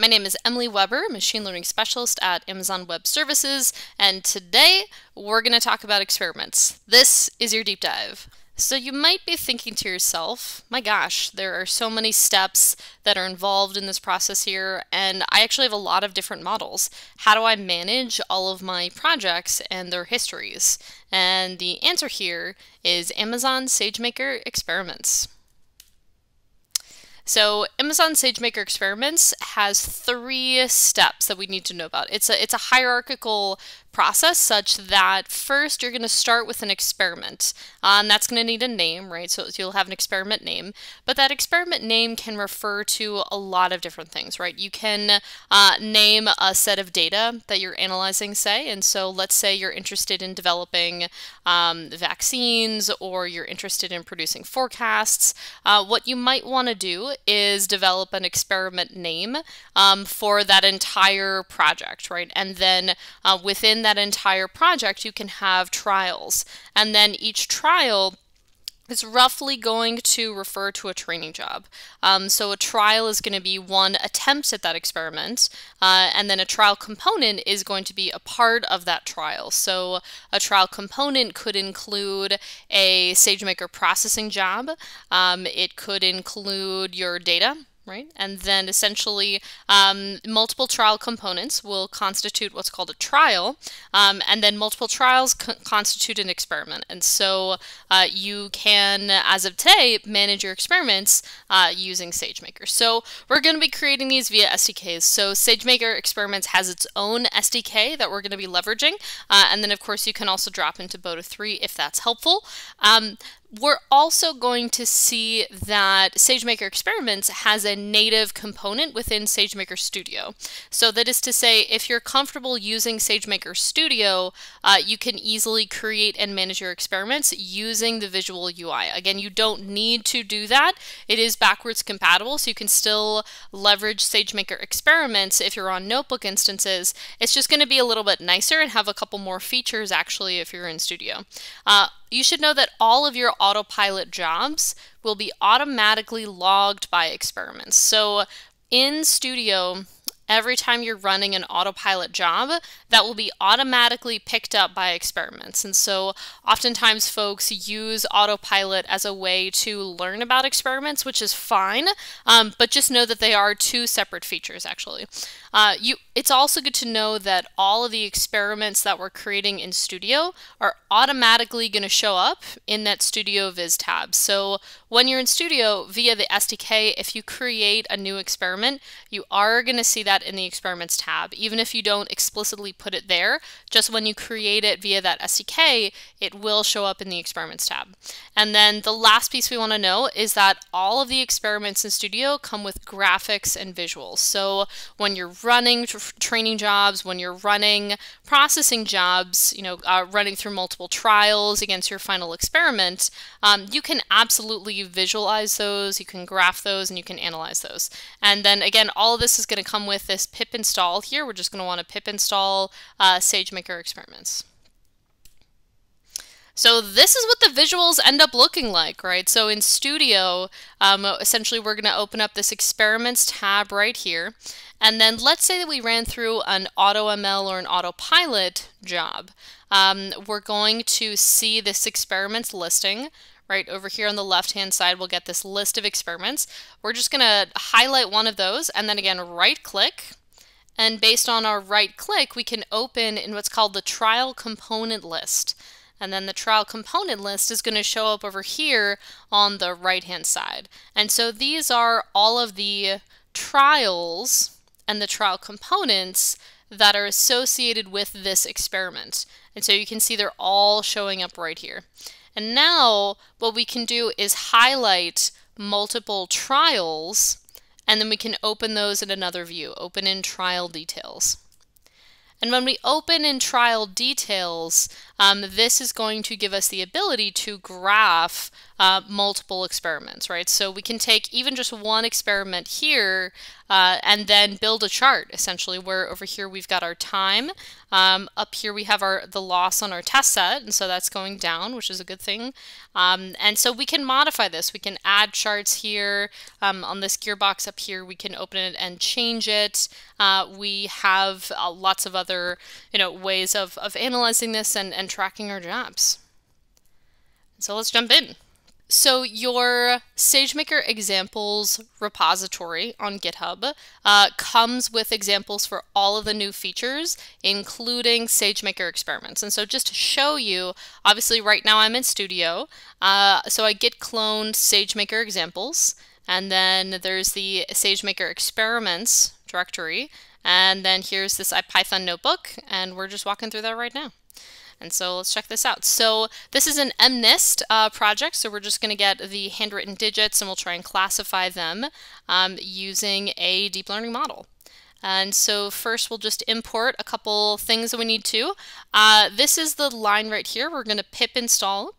My name is Emily Weber, Machine Learning Specialist at Amazon Web Services, and today we're going to talk about experiments. This is your deep dive. So you might be thinking to yourself, my gosh, there are so many steps that are involved in this process here, and I actually have a lot of different models. How do I manage all of my projects and their histories? And the answer here is Amazon SageMaker Experiments. So Amazon SageMaker Experiments has three steps that we need to know about. It's a hierarchical process such that first you're going to start with an experiment. That's going to need a name, right? So you'll have an experiment name, but that experiment name can refer to a lot of different things, right? You can name a set of data that you're analyzing, say, and so let's say you're interested in developing vaccines, or you're interested in producing forecasts. What you might want to do is develop an experiment name for that entire project, right? And then within that entire project, you can have trials. And then each trial is roughly going to refer to a training job. So a trial is going to be one attempt at that experiment, and then a trial component is going to be a part of that trial. So a trial component could include a SageMaker processing job. It could include your data, right? And then essentially multiple trial components will constitute what's called a trial, and then multiple trials constitute an experiment. And so you can, as of today, manage your experiments using SageMaker. So we're going to be creating these via SDKs. So SageMaker Experiments has its own SDK that we're going to be leveraging, and then of course you can also drop into Boto3 if that's helpful. We're also going to see that SageMaker Experiments has a native component within SageMaker Studio. So that is to say, if you're comfortable using SageMaker Studio, you can easily create and manage your experiments using the visual UI. Again, you don't need to do that. It is backwards compatible, so you can still leverage SageMaker Experiments if you're on notebook instances. It's just going to be a little bit nicer and have a couple more features, actually, if you're in Studio. You should know that all of your autopilot jobs will be automatically logged by experiments. So in Studio, every time you're running an autopilot job, that will be automatically picked up by experiments. And so oftentimes folks use autopilot as a way to learn about experiments, which is fine, but just know that they are two separate features, actually. It's also good to know that all of the experiments that we're creating in Studio are automatically going to show up in that Studio Viz tab. So when you're in Studio via the SDK, if you create a new experiment, you are going to see that in the Experiments tab. Even if you don't explicitly put it there, just when you create it via that SDK, it will show up in the Experiments tab. And then the last piece we want to know is that all of the experiments in Studio come with graphics and visuals. So when you're running training jobs, when you're running processing jobs, you know, running through multiple trials against your final experiment, you can absolutely visualize those, you can graph those, and you can analyze those. And then again, all of this is going to come with this pip install here. We're just going to want to pip install SageMaker Experiments. So this is what the visuals end up looking like, right? So in Studio, essentially we're going to open up this Experiments tab right here. And then let's say that we ran through an AutoML or an autopilot job. We're going to see this experiments listing. Right over here on the left-hand side, we'll get this list of experiments. We're just going to highlight one of those and then again right-click. And based on our right-click, we can open in what's called the trial component list. And then the trial component list is going to show up over here on the right-hand side. And so these are all of the trials and the trial components that are associated with this experiment. And so you can see they're all showing up right here. And now what we can do is highlight multiple trials, and then we can open those in another view, open in trial details. And when we open in trial details, This is going to give us the ability to graph multiple experiments, right? So we can take even just one experiment here and then build a chart, essentially, where over here we've got our time. Up here we have the loss on our test set, and so that's going down, which is a good thing. And so we can modify this. We can add charts here. On this gearbox up here, we can open it and change it. We have lots of other, ways of analyzing this and tracking our jobs. So let's jump in. So your SageMaker examples repository on GitHub comes with examples for all of the new features, including SageMaker Experiments. And so just to show you, obviously right now I'm in Studio, so I git cloned SageMaker examples, and then there's the SageMaker Experiments directory, and then here's this IPython notebook, and we're just walking through that right now. And so let's check this out. So this is an MNIST project, so we're just going to get the handwritten digits and we'll try and classify them using a deep learning model. And so first we'll just import a couple things that we need to. This is the line right here. We're going to pip install the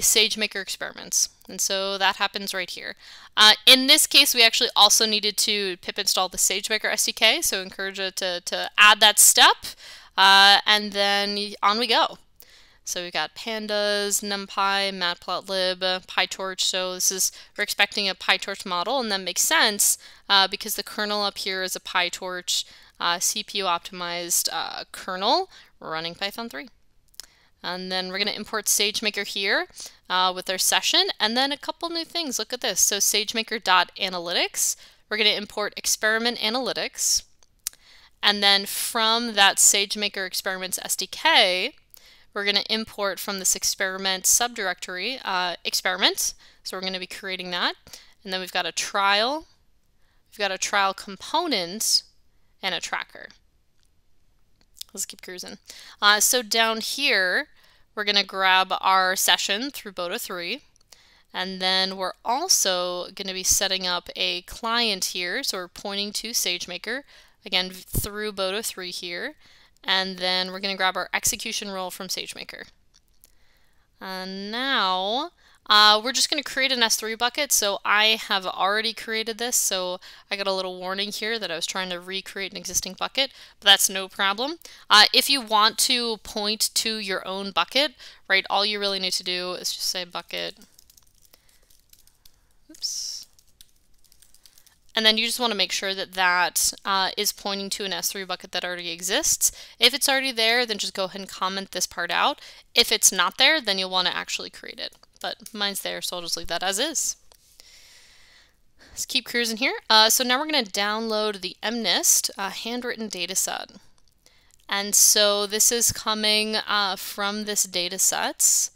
SageMaker experiments. And so that happens right here. In this case, we actually also needed to pip install the SageMaker SDK, so encourage you to add that step. And then on we go. So we've got pandas, numpy, matplotlib, PyTorch. So this is, we're expecting a PyTorch model, and that makes sense because the kernel up here is a PyTorch CPU optimized kernel running Python 3. And then we're going to import SageMaker here with our session, and then a couple new things. Look at this. So SageMaker.analytics, we're going to import experiment analytics. And then from that SageMaker Experiments SDK, we're going to import from this experiment subdirectory experiment. So we're going to be creating that. And then we've got a trial component, and a tracker. Let's keep cruising. So down here, we're going to grab our session through Boto3. And then we're also going to be setting up a client here. So we're pointing to SageMaker. Again, through Boto3 here, and then we're going to grab our execution role from SageMaker. And now we're just going to create an S3 bucket. So I have already created this, so I got a little warning here that I was trying to recreate an existing bucket, but that's no problem. If you want to point to your own bucket, right, all you really need to do is just say bucket, oops. And then you just want to make sure that that is pointing to an S3 bucket that already exists. If it's already there, then just go ahead and comment this part out. If it's not there, then you'll want to actually create it. But mine's there, so I'll just leave that as is. Let's keep cruising here. So now we're going to download the MNIST handwritten dataset. And so this is coming from this datasets.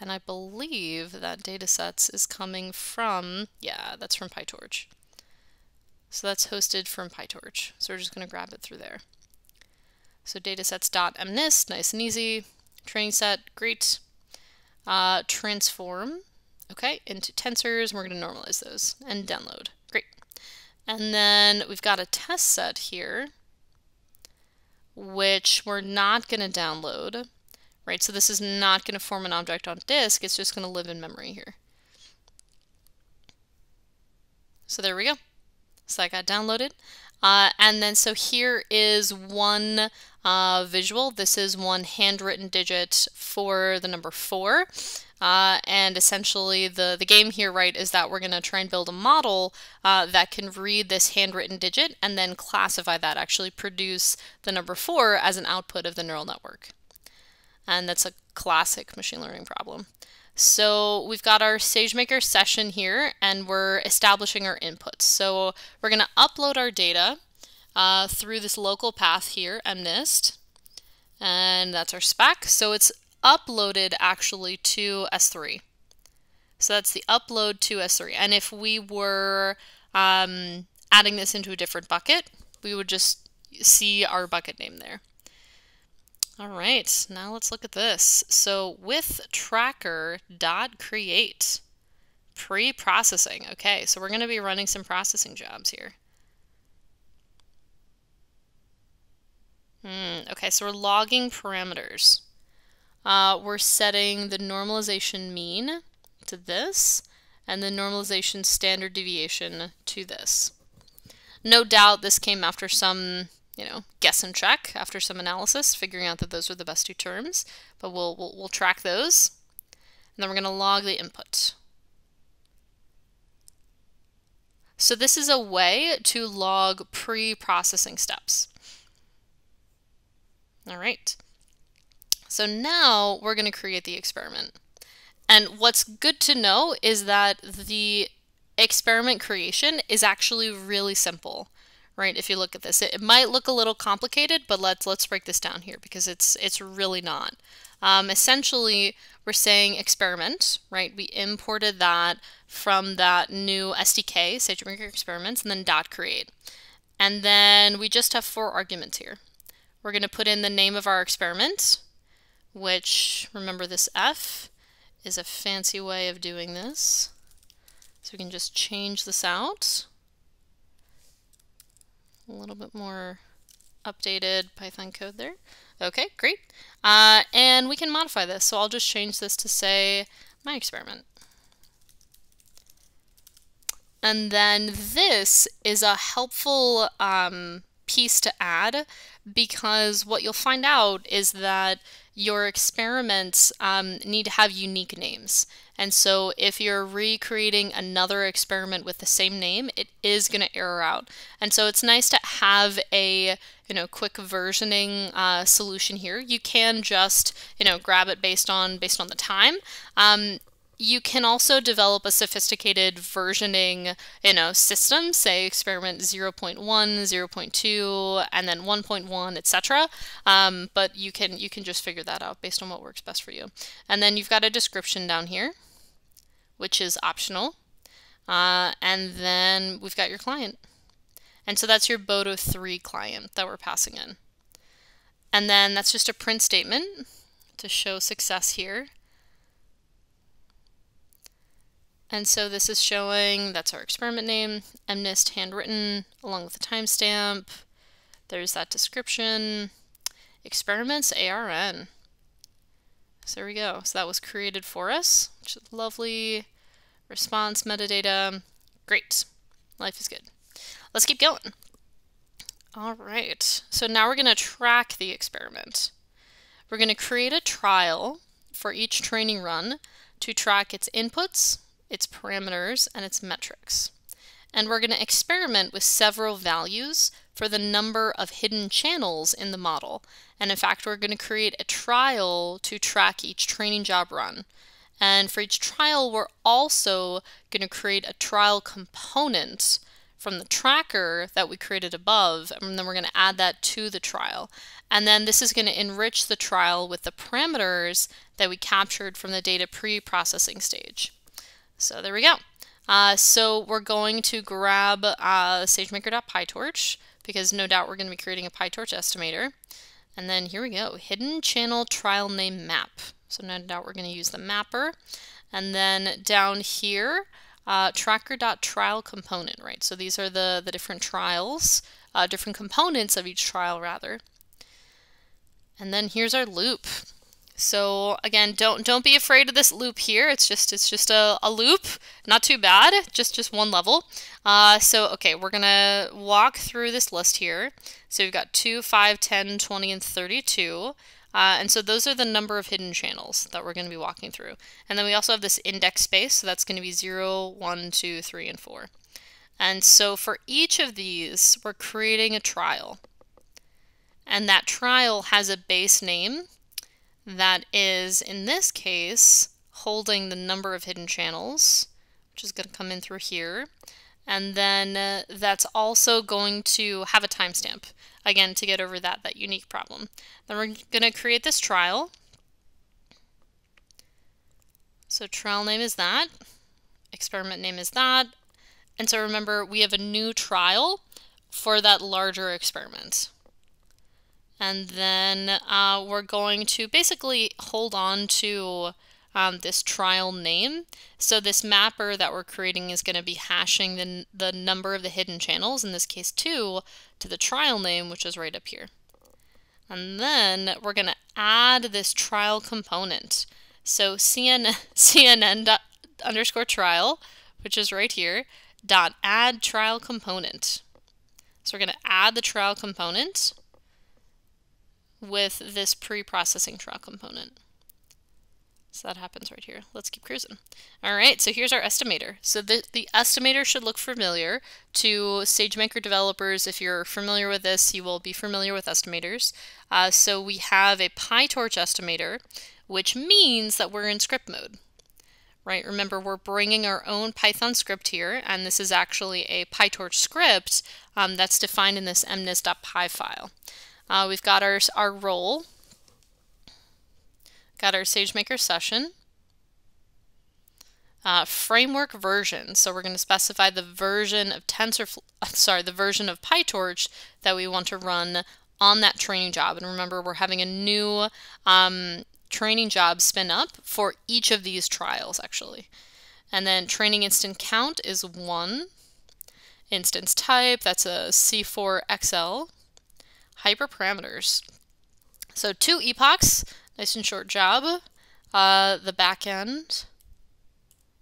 And I believe that datasets is coming from, yeah, that's from PyTorch. So that's hosted from PyTorch. So we're just going to grab it through there. So datasets.mnist, nice and easy. Training set, great. Transform, okay, into tensors. And we're going to normalize those and download. Great. And then we've got a test set here, which we're not going to download, right? So this is not going to form an object on disk. It's just going to live in memory here. So there we go. So I got downloaded. And then so here is one visual. This is one handwritten digit for the number 4. And essentially the game here, right, is that we're going to try and build a model that can read this handwritten digit and then classify that, actually produce the number 4 as an output of the neural network. And that's a classic machine learning problem. So we've got our SageMaker session here, and we're establishing our inputs. So we're going to upload our data through this local path here, MNIST, and that's our spec. So it's uploaded actually to S3. So that's the upload to S3. And if we were adding this into a different bucket, we would just see our bucket name there. All right, now let's look at this. So with tracker.create, pre-processing. Okay, so we're going to be running some processing jobs here. Okay, so we're logging parameters. We're setting the normalization mean to this, and the normalization standard deviation to this. No doubt this came after some, you know, guess and check, after some analysis, figuring out that those were the best two terms, but we'll track those. And then we're going to log the input. So this is a way to log pre-processing steps. All right. So now we're going to create the experiment. And what's good to know is that the experiment creation is actually really simple, right? If you look at this, it might look a little complicated, but let's break this down here because it's really not. Essentially, we're saying experiment, right? We imported that from that new SDK, SageMaker Experiments, and then .create. And then we just have 4 arguments here. We're going to put in the name of our experiment, which, remember this F is a fancy way of doing this. So we can just change this out. A little bit more updated Python code there. Okay, great. And we can modify this. So I'll just change this to say my experiment. And then this is a helpful piece to add, because what you'll find out is that your experiments need to have unique names. And so if you're recreating another experiment with the same name, it is going to error out. And so it's nice to have a, you know, quick versioning solution here. You can just, you know, grab it based on the time. You can also develop a sophisticated versioning, you know, system, say experiment 0.1, 0.2, and then 1.1, etc. But you can just figure that out based on what works best for you. And then you've got a description down here, which is optional. And then we've got your client. And so that's your Boto3 client that we're passing in. And then that's just a print statement to show success here. And so this is showing, that's our experiment name, MNIST handwritten along with the timestamp. There's that description, experiments ARN. So there we go. So that was created for us, which is lovely. Response metadata, great. Life is good. Let's keep going. All right. So now we're going to track the experiment. We're going to create a trial for each training run to track its inputs, its parameters, and its metrics. And we're going to experiment with several values for the number of hidden channels in the model. And in fact, we're going to create a trial to track each training job run. And for each trial, we're also going to create a trial component from the tracker that we created above, and then we're going to add that to the trial. And then this is going to enrich the trial with the parameters that we captured from the data pre-processing stage. So there we go. So we're going to grab SageMaker.PyTorch, because no doubt we're going to be creating a PyTorch estimator. And then here we go, hidden channel trial name map. So no doubt we're going to use the mapper. And then down here, tracker.trial component, right? So these are the different trials, different components of each trial rather. And then here's our loop. So again, don't be afraid of this loop here. It's just a loop, not too bad, just one level. So okay, we're gonna walk through this list here. So we've got 2, 5, 10, 20, and 32. And so those are the number of hidden channels that we're gonna be walking through. And then we also have this index space, so that's gonna be 0, 1, 2, 3, and 4. And so for each of these, we're creating a trial. And that trial has a base name that is, in this case, holding the number of hidden channels, which is going to come in through here. And then that's also going to have a timestamp, again, to get over that unique problem. Then we're going to create this trial. So trial name is that, experiment name is that. And so remember, we have a new trial for that larger experiment. And then we're going to basically hold on to this trial name. So this mapper that we're creating is going to be hashing the number of the hidden channels, in this case 2, to the trial name, which is right up here. And then we're going to add this trial component. So CNN_trial, which is right here, dot add trial component. So we're going to add the trial component with this pre-processing trial component. So that happens right here. Let's keep cruising. All right, so here's our estimator. So the estimator should look familiar to SageMaker developers. If you're familiar with this, you will be familiar with estimators. So we have a PyTorch estimator, which means that we're in script mode, right? Remember, we're bringing our own Python script here, and this is actually a PyTorch script that's defined in this MNIST.py file. We've got our role, got our SageMaker session, framework version. So we're going to specify the version of PyTorch that we want to run on that training job. And remember, we're having a new training job spin up for each of these trials, actually. And then training instance count is 1. Instance type, that's a C4XL. Hyperparameters. So 2 epochs. Nice and short job. The back end,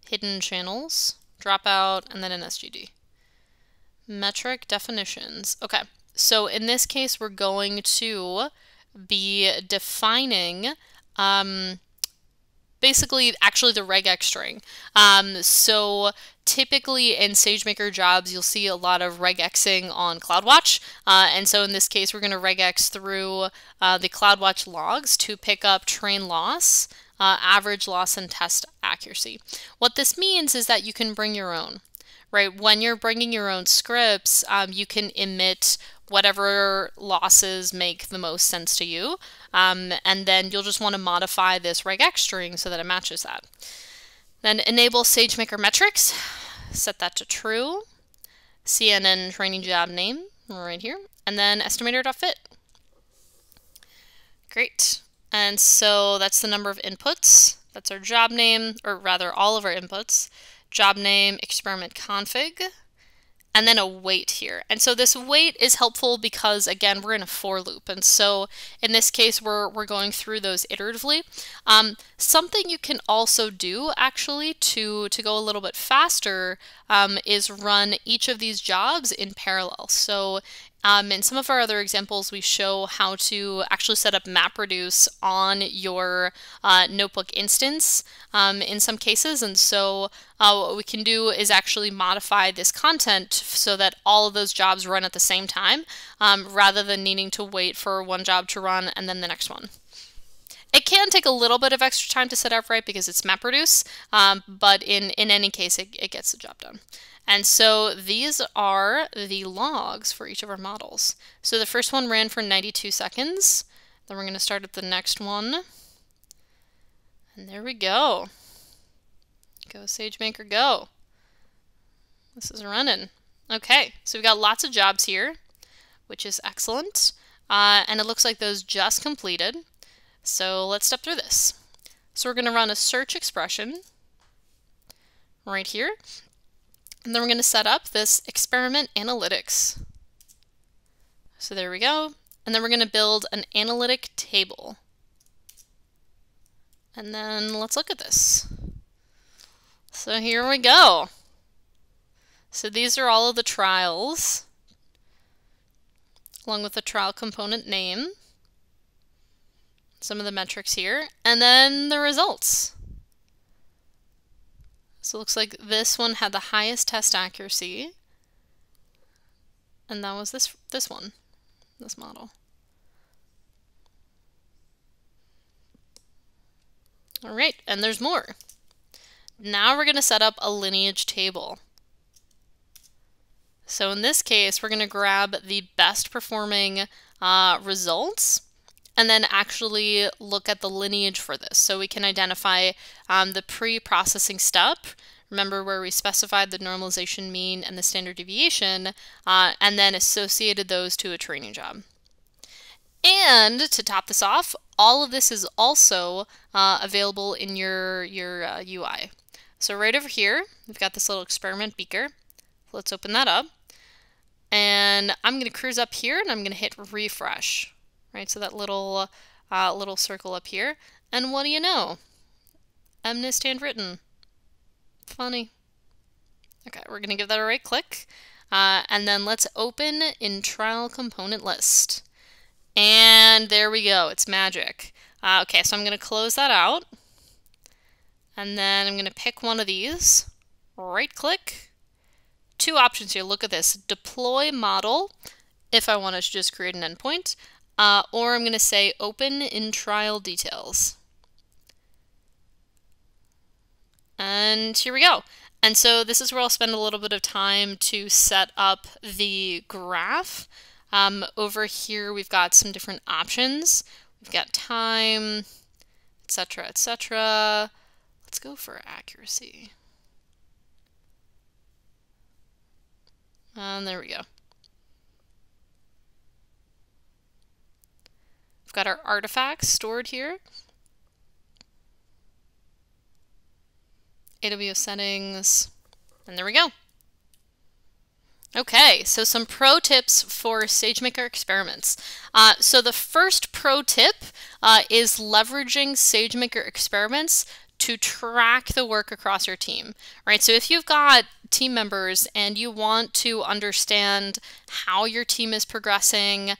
hidden channels, dropout, and then an SGD. Metric definitions. Okay, so in this case, we're going to be defining basically actually the regEx string. So typically in SageMaker jobs, you'll see a lot of regexing on CloudWatch. And so in this case, we're going to regex through the CloudWatch logs to pick up train loss, average loss, and test accuracy. What this means is that you can bring your own, right? When you're bringing your own scripts, you can emit whatever losses make the most sense to you. And then you'll just want to modify this regEx string so that it matches that. Then enable SageMaker metrics, set that to true, CNN training job name right here, and then estimator.fit. Great. And so that's the number of inputs. That's our job name, or rather all of our inputs, job name, experiment config, and then a wait here. And so this wait is helpful because, again, we're in a for loop. And so in this case, we're going through those iteratively. Something you can also do, actually, to go a little bit faster is run each of these jobs in parallel. So in some of our other examples, we show how to actually set up MapReduce on your notebook instance in some cases. And so what we can do is actually modify this content so that all of those jobs run at the same time, rather than needing to wait for one job to run and then the next one. It can take a little bit of extra time to set up, right, because it's MapReduce, but in any case, it gets the job done. And so these are the logs for each of our models. So the first one ran for 92 seconds. Then we're going to start at the next one. And there we go. Go SageMaker, go. This is running. Okay, so we've got lots of jobs here, which is excellent. And it looks like those just completed. So let's step through this. So we're going to run a search expression right here. And then we're going to set up this experiment analytics. So there we go. And then we're going to build an analytic table. And then let's look at this. So here we go. So these are all of the trials, along with the trial component name, some of the metrics here, and then the results. So it looks like this one had the highest test accuracy, and that was this one, this model. All right, and there's more. Now we're going to set up a lineage table. So in this case, we're going to grab the best performing results, and then actually look at the lineage for this. So we can identify the pre-processing step, remember where we specified the normalization mean and the standard deviation, and then associated those to a training job. And to top this off, all of this is also available in your UI. So right over here, we've got this little experiment beaker. Let's open that up. And I'm gonna cruise up here and I'm gonna hit refresh. right? So that little little circle up here. And what do you know? MNIST handwritten. Funny. Okay, we're going to give that a right click. And then let's open in trial component list. And there we go. It's magic. Okay, so I'm going to close that out. And then I'm going to pick one of these. Right click. Two options here. Look at this. Deploy model if I want to just create an endpoint. Or I'm going to say open in trial details. And here we go. And so this is where I'll spend a little bit of time to set up the graph. Over here we've got some different options. We've got time, etc., etc. Let's go for accuracy. And there we go. We've got our artifacts stored here. AWS settings, and there we go. Okay, so some pro tips for SageMaker Experiments. So the first pro tip is leveraging SageMaker Experiments to track the work across your team, right? So if you've got team members and you want to understand how your team is progressing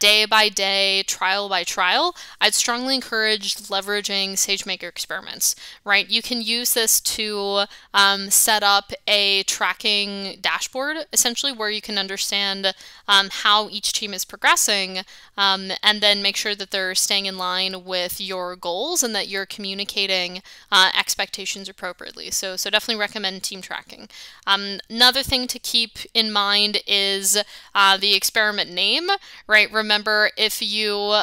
day by day, trial by trial, I'd strongly encourage leveraging SageMaker Experiments, right? You can use this to set up a tracking dashboard, essentially, where you can understand how each team is progressing and then make sure that they're staying in line with your goals and that you're communicating expectations appropriately. So definitely recommend team tracking. Another thing to keep in mind is the experiment name, right? Remember, if you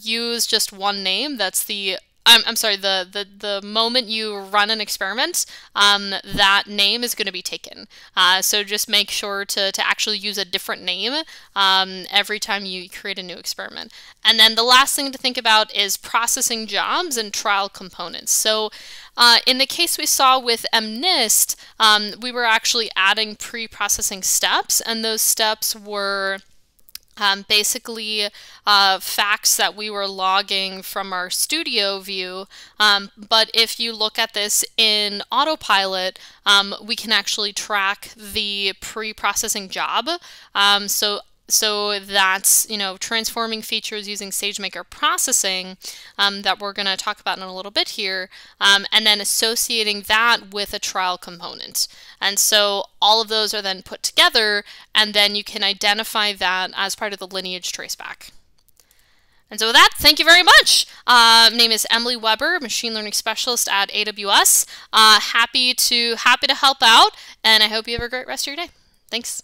use just one name, that's the the moment you run an experiment, that name is going to be taken. So just make sure to actually use a different name every time you create a new experiment. And then the last thing to think about is processing jobs and trial components. So in the case we saw with MNIST, we were actually adding pre-processing steps, and those steps were basically facts that we were logging from our studio view. But if you look at this in autopilot, we can actually track the pre-processing job. So that's, you know, transforming features using SageMaker processing that we're going to talk about in a little bit here, and then associating that with a trial component. And so all of those are then put together, and then you can identify that as part of the lineage traceback. And so with that, thank you very much. My name is Emily Weber, Machine Learning Specialist at AWS. Happy to help out, and I hope you have a great rest of your day. Thanks.